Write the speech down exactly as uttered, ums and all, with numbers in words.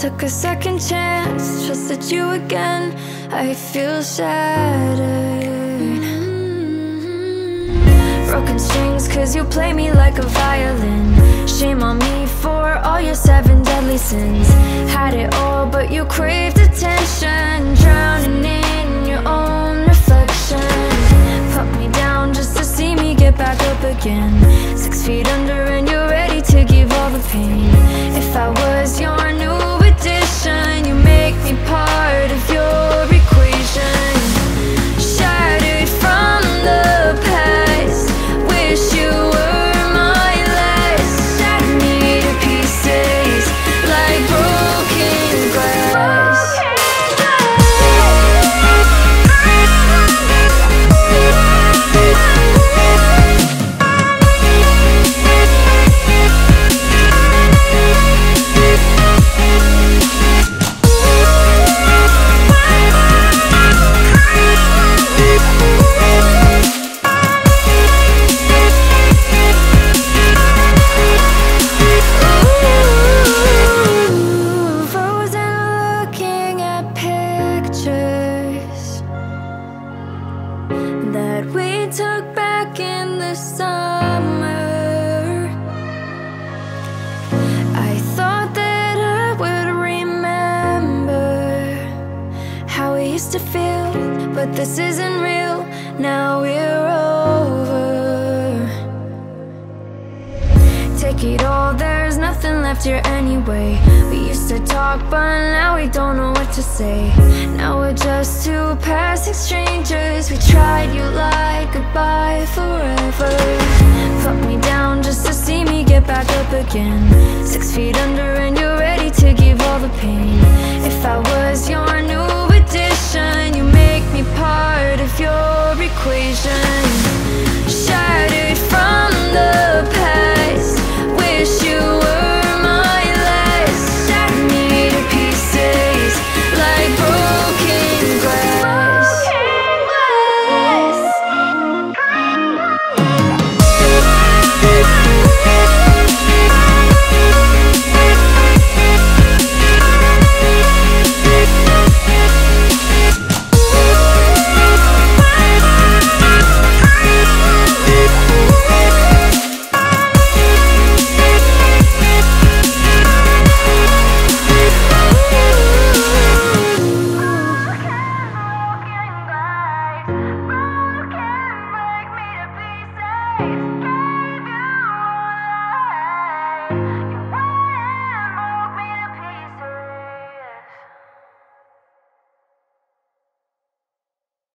Took a second chance, trusted you again. I feel shattered. Broken strings, cause you play me like a violin. Shame on me for all your seven deadly sins. Had it all, but you craved attention. Drowning in your own reflection. Put me down just to see me get back up again. Six feet under and you're ready to give all the pain. If I was your new addition, you make me part of your equation. Shattered from the past, wish you were my last. Shatter me to pieces like broken glass. Peace.